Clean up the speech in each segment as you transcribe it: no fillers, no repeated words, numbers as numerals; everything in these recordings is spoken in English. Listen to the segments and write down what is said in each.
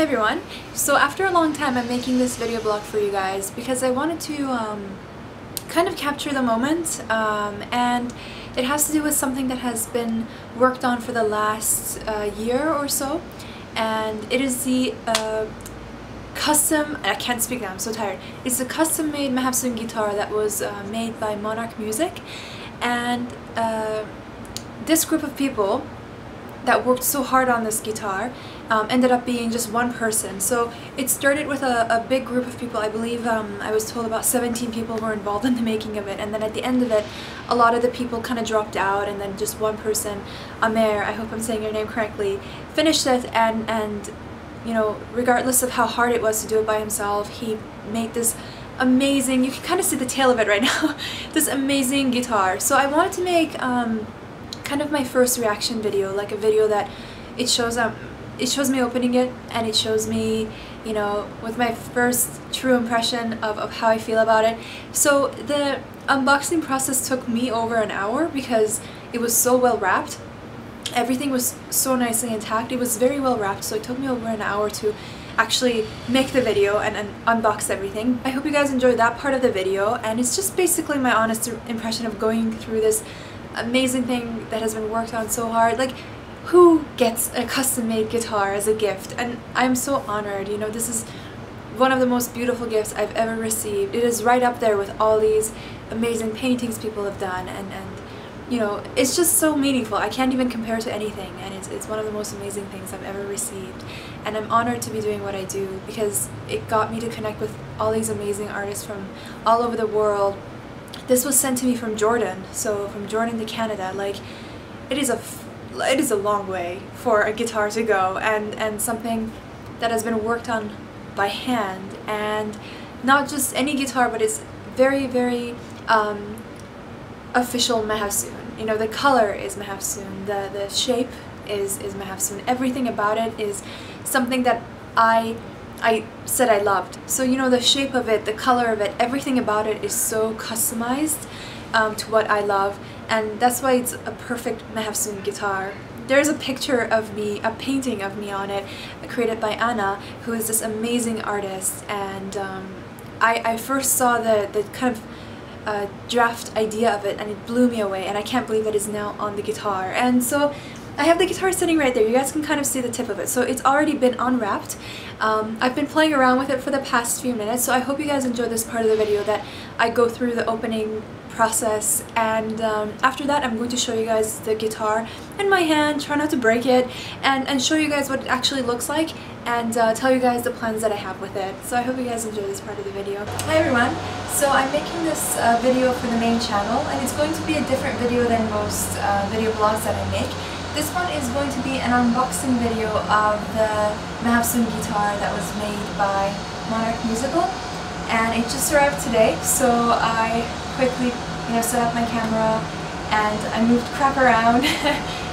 Hey everyone, so after a long time I'm making this video blog for you guys because I wanted to kind of capture the moment, and it has to do with something that has been worked on for the last year or so, and it is the I can't speak now, I'm so tired. It's a custom made Mahafsoun guitar that was made by Monarch Music, and this group of people that worked so hard on this guitar ended up being just one person. So it started with a big group of people. I believe I was told about 17 people were involved in the making of it, and then at the end of it a lot of the people kind of dropped out, and then just one person, Amer, I hope I'm saying your name correctly, finished it, and you know, regardless of how hard it was to do it by himself, he made this amazing, you can kind of see the tail of it right now, this amazing guitar. So I wanted to make kind of my first reaction video, like a video that it shows me opening it, and it shows me, you know, with my first true impression of how I feel about it. So the unboxing process took me over an hour because it was so well wrapped. Everything was so nicely intact. It was very well wrapped, so it took me over an hour to actually make the video and unbox everything. I hope you guys enjoyed that part of the video, and it's just basically my honest impression of going through this amazing thing that has been worked on so hard. Like, who gets a custom-made guitar as a gift? And I'm so honored, you know, this is one of the most beautiful gifts I've ever received. It is right up there with all these amazing paintings people have done, and you know, it's just so meaningful. I can't even compare it to anything, and it's one of the most amazing things I've ever received, and I'm honored to be doing what I do because it got me to connect with all these amazing artists from all over the world. This was sent to me from Jordan, so from Jordan to Canada, like, it is a long way for a guitar to go, and something that has been worked on by hand, and not just any guitar, but it's very, very official Mahafsoun. You know, the color is Mahafsoun, the shape is Mahafsoun, everything about it is something that I said I loved. So, you know, the shape of it, the color of it, everything about it is so customized to what I love, and that's why it's a perfect Mahafsoun guitar. There's a picture of me, a painting of me on it, created by Anna, who is this amazing artist, and I first saw the kind of draft idea of it, and it blew me away, and I can't believe it is now on the guitar. And so I have the guitar sitting right there, you guys can kind of see the tip of it. So it's already been unwrapped. I've been playing around with it for the past few minutes, so I hope you guys enjoyed this part of the video that I go through the opening process, and after that I'm going to show you guys the guitar in my hand, try not to break it, and show you guys what it actually looks like, and tell you guys the plans that I have with it. So I hope you guys enjoy this part of the video. Hi everyone, so I'm making this video for the main channel, and it's going to be a different video than most video blogs that I make. This one is going to be an unboxing video of the Mahafsoun guitar that was made by Monarch Musical, and it just arrived today, so I quickly, you know, set up my camera and I moved crap around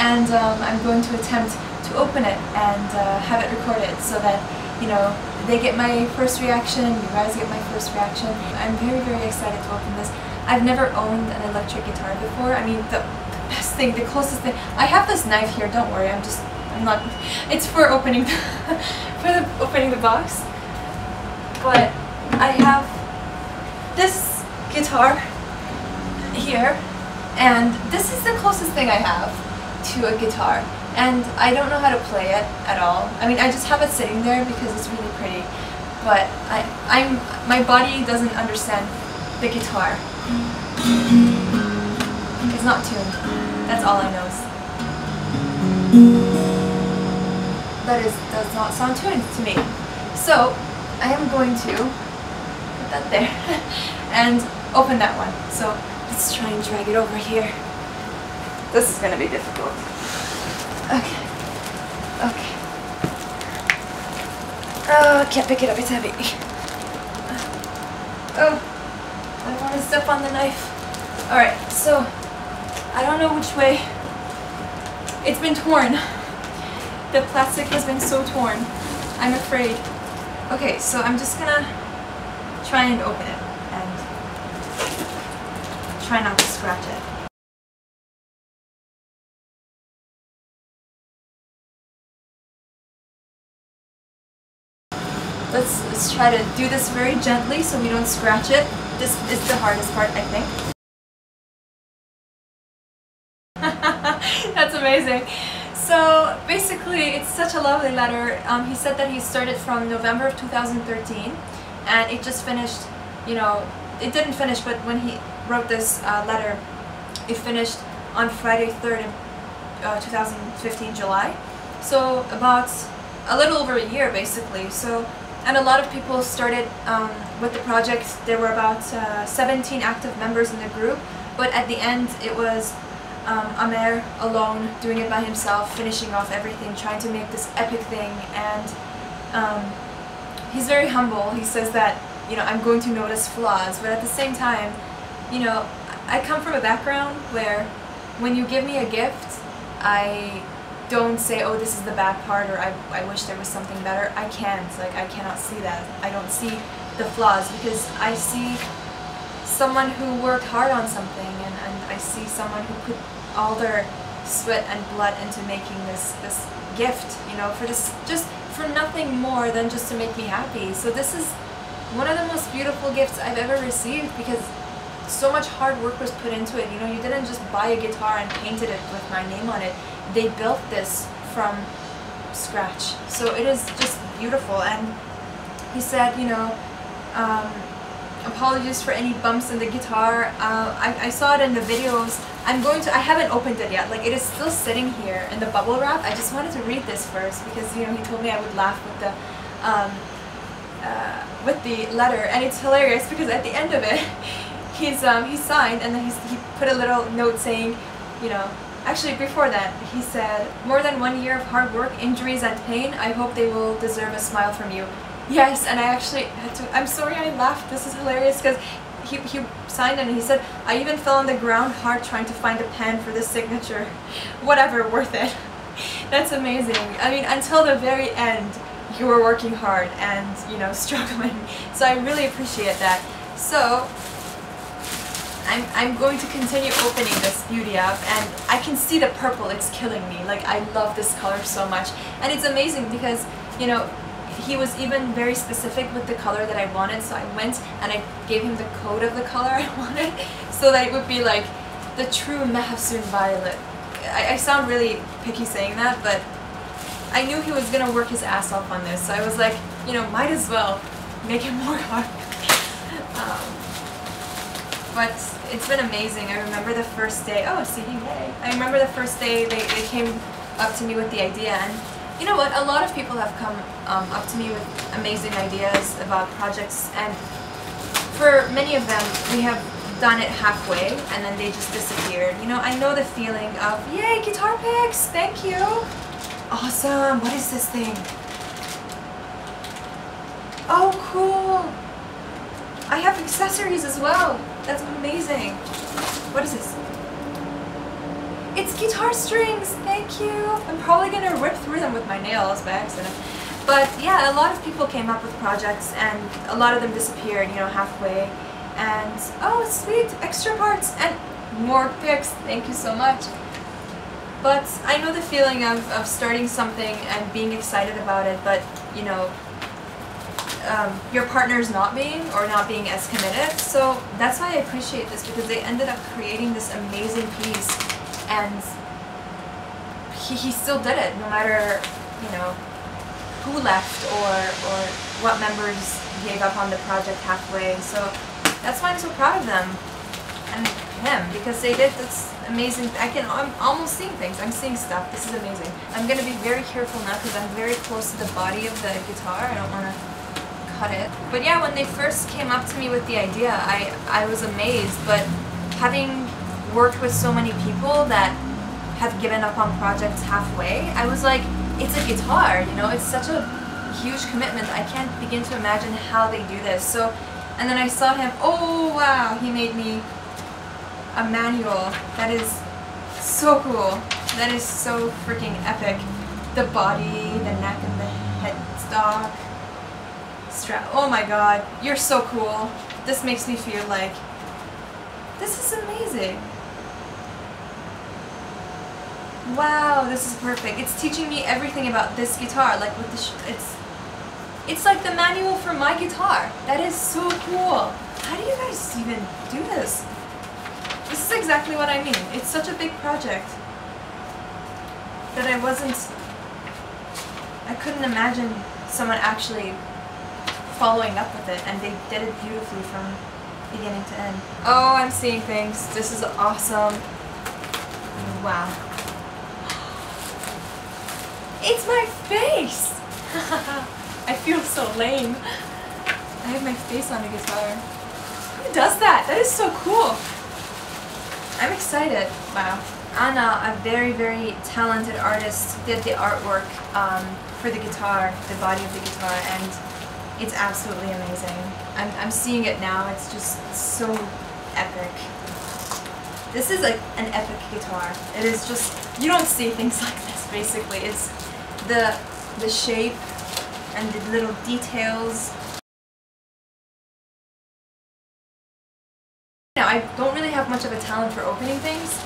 and I'm going to attempt to open it and have it recorded so that, you know, they get my first reaction, you guys get my first reaction. I'm very, very excited to open this. I've never owned an electric guitar before. I mean, the closest thing, I have this knife here, don't worry, I'm not, it's for opening the, opening the box, but I have this guitar here, and this is the closest thing I have to a guitar, and I don't know how to play it at all. I mean, I just have it sitting there because it's really pretty, but my body doesn't understand the guitar. It's not tuned. That's all I know. Does not sound tuned to me. So I am going to put that there and open that one. So let's try and drag it over here. This is going to be difficult. Okay. Okay. Oh, I can't pick it up. It's heavy. Oh, I don't want to step on the knife. All right. So. I don't know which way. It's been torn. The plastic has been so torn. I'm afraid. Okay, so I'm just gonna try and open it and try not to scratch it. Let's try to do this very gently so we don't scratch it. This is the hardest part, I think. That's amazing. So basically, it's such a lovely letter. He said that he started from November of 2013, and it just finished, you know, it didn't finish, but when he wrote this letter, it finished on Friday 3rd, 2015, July. So about a little over a year, basically. So, and a lot of people started with the project. There were about 17 active members in the group, but at the end it was Amer alone, doing it by himself, finishing off everything, trying to make this epic thing. And he's very humble. He says that, you know, I'm going to notice flaws, but at the same time, you know, I come from a background where when you give me a gift, I don't say, oh, this is the bad part, or I wish there was something better. I can't, like, I cannot see that. I don't see the flaws, because I see someone who worked hard on something, and I see someone who put all their sweat and blood into making this gift, you know, for this, just for nothing more than just to make me happy. So this is one of the most beautiful gifts I've ever received, because so much hard work was put into it. You know, you didn't just buy a guitar and painted it with my name on it. They built this from scratch, so it is just beautiful. And he said, you know, apologies for any bumps in the guitar. I saw it in the videos. I haven't opened it yet. Like, it is still sitting here in the bubble wrap. I just wanted to read this first because, you know, he told me I would laugh with the letter, and it's hilarious because at the end of it, he signed, and then he put a little note saying, you know. Actually, before that, he said, more than 1 year of hard work, injuries, and pain, I hope they will deserve a smile from you. Yes, and I actually had to, I'm sorry I laughed, this is hilarious, because he signed and he said, I even fell on the ground hard trying to find a pen for this signature. Whatever, worth it. That's amazing. I mean, until the very end, you were working hard and, you know, struggling. So I really appreciate that. So I'm going to continue opening this beauty up, and I can see the purple, it's killing me. Like, I love this color so much, and it's amazing because, you know, he was even very specific with the color that I wanted, so I went and I gave him the code of the color I wanted, so that it would be like the true Mahafsoun violet. I sound really picky saying that, but I knew he was gonna work his ass off on this, so I was like, you know, might as well make it more hard. But it's been amazing. I remember the first day, oh, CD day. I remember the first day they came up to me with the idea, and you know what, a lot of people have come up to me with amazing ideas about projects, and for many of them, we have done it halfway, and then they just disappeared. You know, I know the feeling of, yay, guitar picks, thank you. Awesome, what is this thing? Oh, cool. I have accessories as well. That's amazing. What is this? It's guitar strings, thank you. I'm probably gonna rip through them with my nails by accident. But yeah, a lot of people came up with projects, and a lot of them disappeared, you know, halfway. And oh, sweet, extra parts and more picks, thank you so much. But I know the feeling of starting something and being excited about it, but you know, your partner's not being as committed. So that's why I appreciate this, because they ended up creating this amazing piece, and he still did it, no matter, you know, who left or what members gave up on the project halfway. So that's why I'm so proud of them and him, because they did this amazing. I'm almost seeing things. I'm seeing stuff. This is amazing. I'm gonna be very careful now because I'm very close to the body of the guitar. I don't wanna cut it. But yeah, when they first came up to me with the idea, I was amazed, but having worked with so many people that have given up on projects halfway, I was like, it's a guitar, you know, it's such a huge commitment. I can't begin to imagine how they do this. So, and then I saw him, oh wow, he made me a manual. That is so cool. That is so freaking epic. The body, the neck, and the headstock. Strap. Oh my god, you're so cool. This makes me feel like, this is amazing. Wow, this is perfect. It's teaching me everything about this guitar, like with the, it's It's like the manual for my guitar. That is so cool. How do you guys even do this? This is exactly what I mean. It's such a big project that I couldn't imagine someone actually following up with it, and they did it beautifully from beginning to end. Oh, I'm seeing things. This is awesome. Wow. It's my face! I feel so lame. I have my face on a guitar. Who does that? That is so cool. I'm excited. Wow. Anna, a very, very talented artist, did the artwork for the guitar, the body of the guitar, and it's absolutely amazing. I'm seeing it now. It's just so epic. This is like an epic guitar. It is just, you don't see things like this basically. It's the shape and the little details. Now, I don't really have much of a talent for opening things.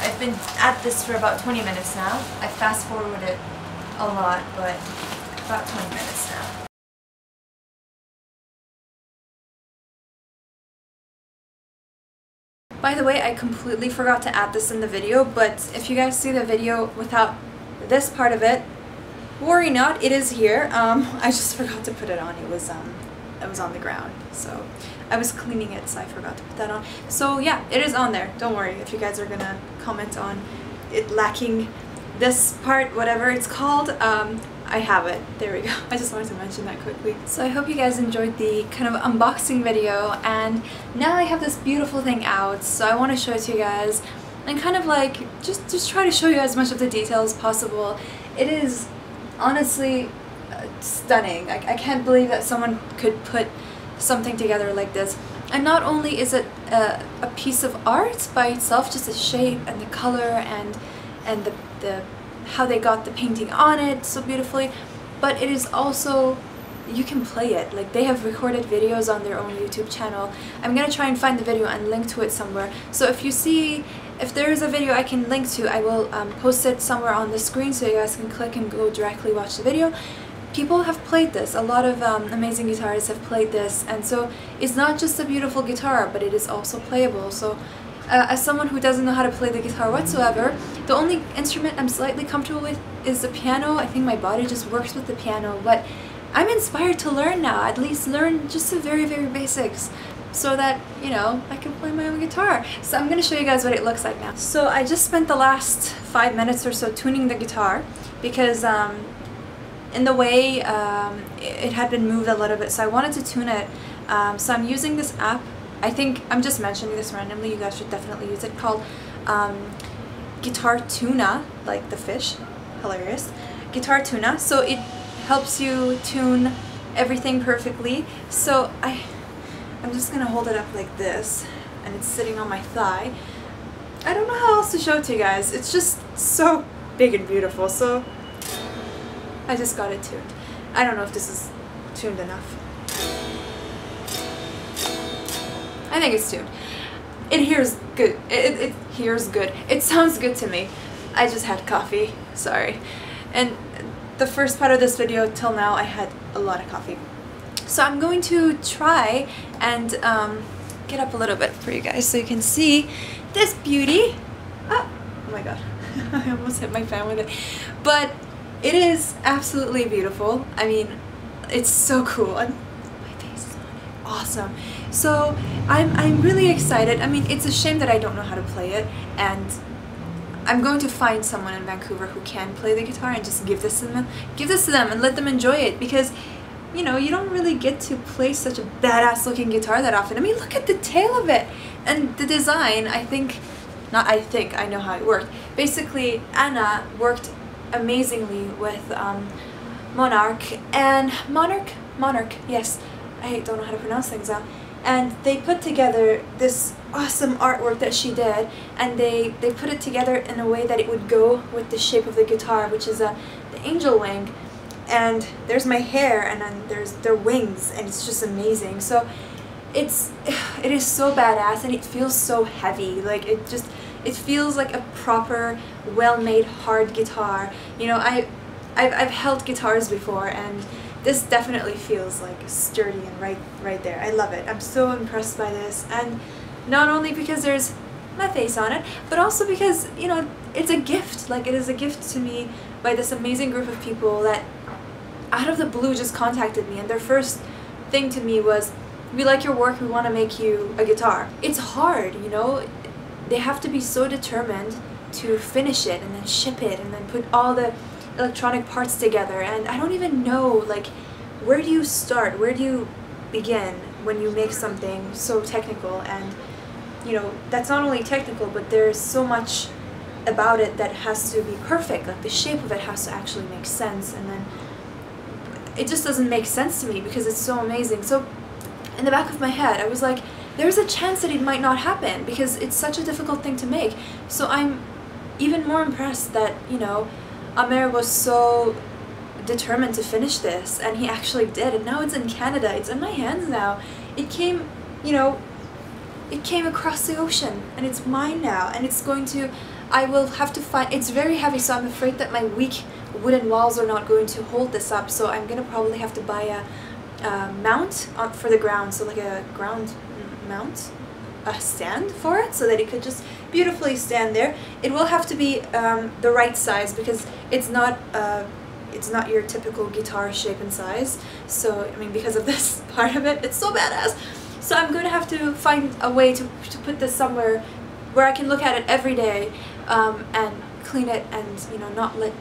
I've been at this for about 20 minutes now. I fast forwarded it a lot, but about 20 minutes now. By the way, I completely forgot to add this in the video, but if you guys see the video without this part of it, worry not, it is here. I just forgot to put it on. It was on the ground, so I was cleaning it, so I forgot to put that on. So yeah, it is on there. Don't worry if you guys are gonna comment on it lacking this part, whatever it's called. I have it. There we go. I just wanted to mention that quickly. So I hope you guys enjoyed the kind of unboxing video, and now I have this beautiful thing out, so I want to show it to you guys and kind of like just try to show you as much of the detail as possible. It is honestly stunning. I can't believe that someone could put something together like this. And not only is it a piece of art by itself, just the shape and the color and the how they got the painting on it so beautifully, but it is also, you can play it. Like, they have recorded videos on their own YouTube channel. I'm gonna try and find the video and link to it somewhere, so if you see, if there is a video I can link to, I will post it somewhere on the screen so you guys can click and go directly watch the video. People have played this. A lot of amazing guitarists have played this, and so it's not just a beautiful guitar, but it is also playable. So as someone who doesn't know how to play the guitar whatsoever, the only instrument I'm slightly comfortable with is the piano. I think my body just works with the piano, but I'm inspired to learn now, at least learn just the very, very basics, so that, you know, I can play my own guitar. So I'm going to show you guys what it looks like now. So I just spent the last 5 minutes or so tuning the guitar, because in the way it had been moved a little bit, so I wanted to tune it. So I'm using this app. I think I'm just mentioning this randomly, you guys should definitely use it, called Guitar Tuna, like the fish, hilarious, Guitar Tuna. So it helps you tune everything perfectly. So I'm just gonna hold it up like this, and it's sitting on my thigh. I don't know how else to show it to you guys, it's just so big and beautiful, so I just got it tuned. I don't know if this is tuned enough. I think it's tuned. It hears good. It hears good. It sounds good to me. I just had coffee. Sorry. And the first part of this video till now, I had a lot of coffee. So I'm going to try and get up a little bit for you guys so you can see this beauty. Oh, oh my god. I almost hit my fan with it. But it is absolutely beautiful. I mean, it's so cool. My face is on it. Awesome. So I'm really excited. I mean, it's a shame that I don't know how to play it, and I'm going to find someone in Vancouver who can play the guitar and just give this to them and let them enjoy it, because, you know, you don't really get to play such a badass looking guitar that often. I mean, look at the tail of it and the design. I know how it worked. Basically, Anna worked amazingly with Monarch, and Monarch, yes, I don't know how to pronounce things out. And they put together this awesome artwork that she did, and they put it together in a way that it would go with the shape of the guitar, which is the angel wing. And there's my hair, and then there's their wings, and it's just amazing. So it is so badass, and it feels so heavy. Like, it feels like a proper, well-made, hard guitar. You know, I've held guitars before, and this definitely feels like sturdy and right there. I love it. I'm so impressed by this, and not only because there's my face on it, but also because, you know, it's a gift. Like, it is a gift to me by this amazing group of people that out of the blue just contacted me, and their first thing to me was, we like your work, we want to make you a guitar. It's hard, you know, they have to be so determined to finish it and then ship it and then put all the electronic parts together, and I don't even know, like, where do you start, where do you begin when you make something so technical? And you know, that's not only technical, but there's so much about it that has to be perfect, like the shape of it has to actually make sense, and then it just doesn't make sense to me because it's so amazing. So in the back of my head I was like, there's a chance that it might not happen because it's such a difficult thing to make. So I'm even more impressed that, you know, Amer was so determined to finish this, and he actually did, and now it's in Canada, it's in my hands now. It came, you know, it came across the ocean, and it's mine now, and it's going to, I will have to find, it's very heavy, so I'm afraid that my weak wooden walls are not going to hold this up, so I'm gonna probably have to buy a mount for the ground, so like a ground mount, a stand for it, so that it could just beautifully stand there. It will have to be the right size because it's not your typical guitar shape and size. So I mean, because of this part of it, it's so badass. So I'm going to have to find a way to put this somewhere where I can look at it every day and clean it, and you know, not let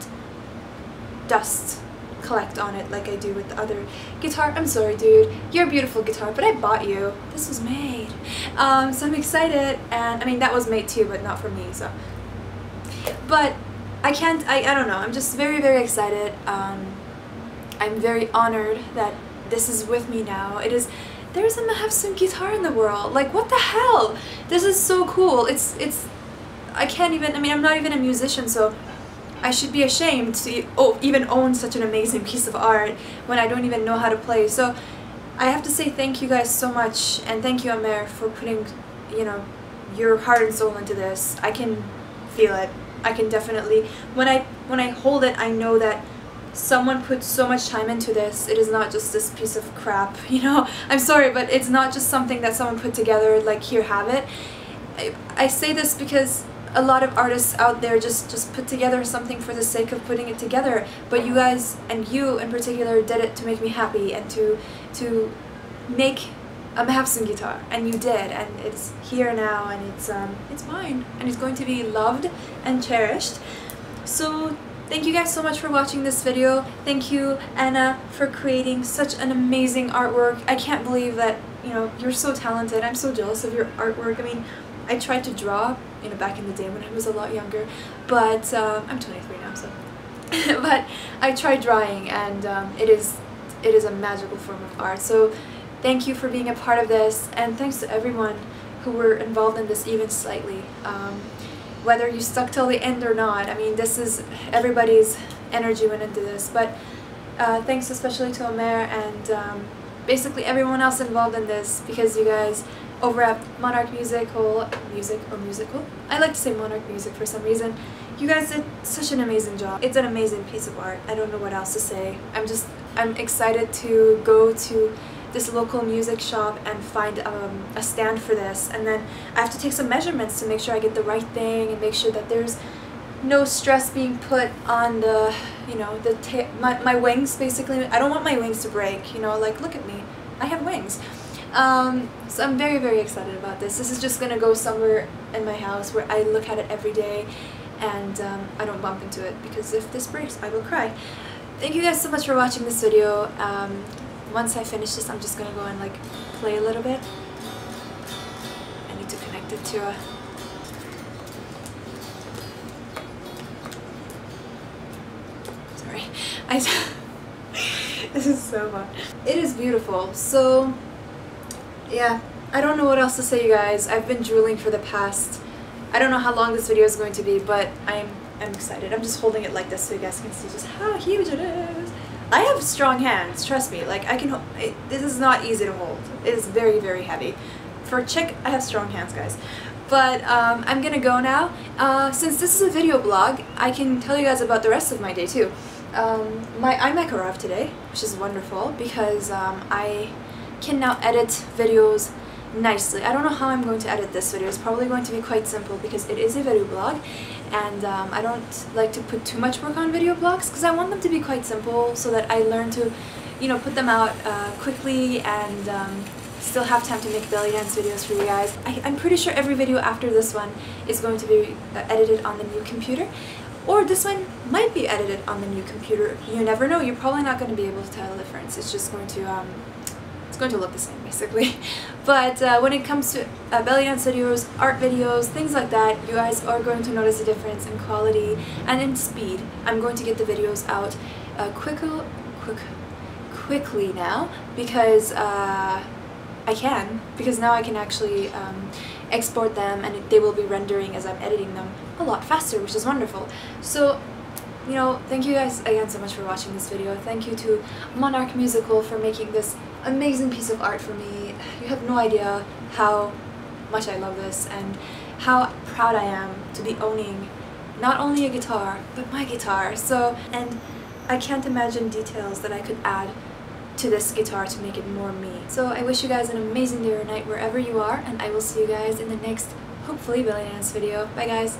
dust collect on it like I do with the other guitar. I'm sorry, dude, you're a beautiful guitar, but I bought you. This was made. So I'm excited, and I mean, that was made too, but not for me, so. But I can't, I don't know, I'm just very, very excited. I'm very honored that this is with me now. It is, there's a Mahafsoun guitar in the world. Like, what the hell? This is so cool. It's, I can't even, I mean, I'm not even a musician, so I should be ashamed to even own such an amazing piece of art when I don't even know how to play. So I have to say thank you guys so much, and thank you, Amer, for putting, you know, your heart and soul into this. I can feel it. I can definitely, when I hold it, I know that someone put so much time into this. It is not just this piece of crap, you know. I'm sorry, but it's not just something that someone put together, like, here, have it. I say this because a lot of artists out there just put together something for the sake of putting it together, but you guys, and you in particular, did it to make me happy and to make a Mahafsoun guitar, and you did, and it's here now, and it's mine, and it's going to be loved and cherished. So thank you guys so much for watching this video. Thank you, Anna, for creating such an amazing artwork. I can't believe that, you know, you're so talented. I'm so jealous of your artwork. I mean, I tried to draw, you know, back in the day when I was a lot younger, but I'm 23 now, so but I tried drawing, and it is a magical form of art. So thank you for being a part of this, and thanks to everyone who were involved in this even slightly, whether you stuck till the end or not. I mean, this is, everybody's energy went into this, but thanks especially to Amer and basically everyone else involved in this, because you guys over at Monarch Musical, I like to say Monarch Music for some reason, you guys did such an amazing job. It's an amazing piece of art. I don't know what else to say. I'm excited to go to this local music shop and find a stand for this, and then I have to take some measurements to make sure I get the right thing and make sure that there's no stress being put on the, you know, my wings, basically. I don't want my wings to break, you know, like, look at me, I have wings. So I'm very, very excited about this. This is just gonna go somewhere in my house where I look at it every day, and I don't bump into it, because if this breaks, I will cry. Thank you guys so much for watching this video. Once I finish this, I'm just gonna go and, like, play a little bit. I need to connect it to a... Sorry. This is so fun. It is beautiful. So yeah, I don't know what else to say, you guys. I've been drooling for the past, I don't know how long this video is going to be, but I'm excited. I'm just holding it like this so you guys can see just how huge it is. I have strong hands, trust me. Like, I can, this is not easy to hold. It is very, very heavy. For a chick, I have strong hands, guys. But I'm gonna go now. Since this is a video blog, I can tell you guys about the rest of my day too. my iMac arrived today, which is wonderful because I can now edit videos nicely. I don't know how I'm going to edit this video. It's probably going to be quite simple because it is a video blog, and I don't like to put too much work on video blogs because I want them to be quite simple so that I learn to, you know, put them out quickly and still have time to make belly dance videos for you guys. I'm pretty sure every video after this one is going to be edited on the new computer, or this one might be edited on the new computer. You never know. You're probably not going to be able to tell the difference. It's just going to it's going to look the same, basically. But when it comes to belly dance videos, art videos, things like that, you guys are going to notice a difference in quality and in speed. I'm going to get the videos out quickly now because I can, because now I can actually export them, and they will be rendering as I'm editing them a lot faster, which is wonderful. So, you know, thank you guys again so much for watching this video. Thank you to Monarch Musical for making this amazing piece of art for me. You have no idea how much I love this and how proud I am to be owning not only a guitar, but my guitar. So, and I can't imagine details that I could add to this guitar to make it more me. So I wish you guys an amazing day or night wherever you are, and I will see you guys in the next, hopefully, belly dance video. Bye guys!